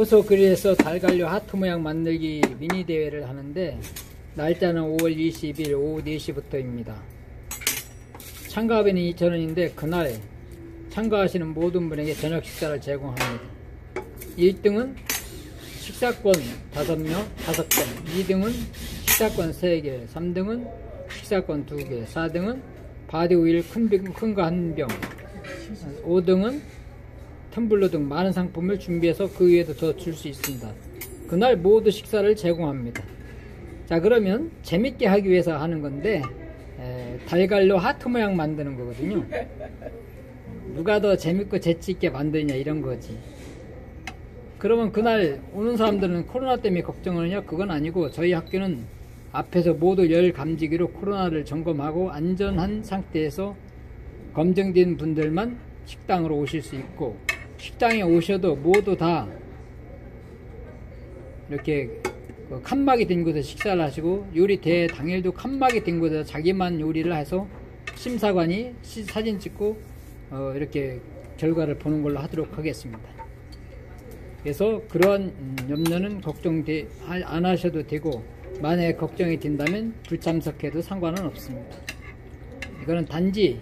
호소그릴에서 달관료 하트 모양 만들기 미니 대회를 하는데 날짜는 5월 20일 오후 4시부터입니다. 참가비는 2,000원인데 그날 참가하시는 모든 분에게 저녁 식사를 제공합니다. 1등은 식사권 5명 5건, 2등은 식사권 3개, 3등은 식사권 2개, 4등은 바디 오일 큰 거 1병, 5등은 텀블러 등 많은 상품을 준비해서 그 위에도 더 줄 수 있습니다. 그날 모두 식사를 제공합니다. 자, 그러면 재밌게 하기 위해서 하는 건데 달걀로 하트 모양 만드는 거거든요. 누가 더 재밌고 재치있게 만드냐 이런 거지. 그러면 그날 오는 사람들은 코로나 때문에 걱정하느냐? 그건 아니고 저희 학교는 앞에서 모두 열 감지기로 코로나를 점검하고 안전한 상태에서 검증된 분들만 식당으로 오실 수 있고, 식당에 오셔도 모두 다 이렇게 칸막이 된 곳에 식사를 하시고, 요리 대회 당일도 칸막이 된 곳에서 자기만 요리를 해서 심사관이 사진 찍고 이렇게 결과를 보는 걸로 하도록 하겠습니다. 그래서 그러한 염려는 안 하셔도 되고, 만약에 걱정이 된다면 불참석해도 상관은 없습니다. 이거는 단지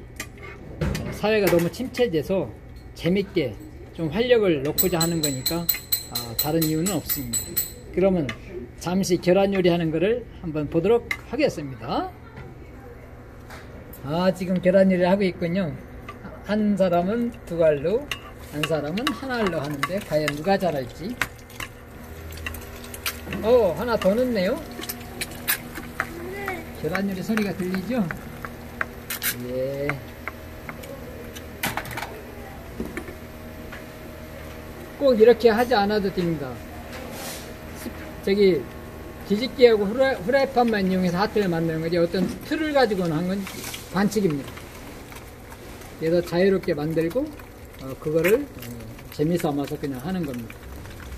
사회가 너무 침체돼서 재밌게 좀 활력을 넣고자 하는 거니까 다른 이유는 없습니다. 그러면 잠시 계란 요리하는 거를 한번 보도록 하겠습니다. 지금 계란 요리를 하고 있군요. 한 사람은 2알로, 한 사람은 1알로 하는데 과연 누가 잘할지. 하나 더 넣네요. 계란 요리 소리가 들리죠? 예. 꼭 이렇게 하지 않아도 됩니다. 저기 뒤집기하고 후라이팬만 이용해서 하트를 만드는 거지, 어떤 틀을 가지고는 한 건 반칙입니다. 그래서 자유롭게 만들고 그거를 재미삼아서 그냥 하는 겁니다.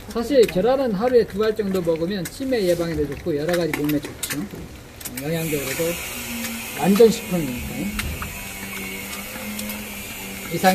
사실 계란은 하루에 2알 정도 먹으면 치매 예방에도 좋고 여러 가지 몸에 좋죠. 영양적으로도 완전 식품입니다. 이상.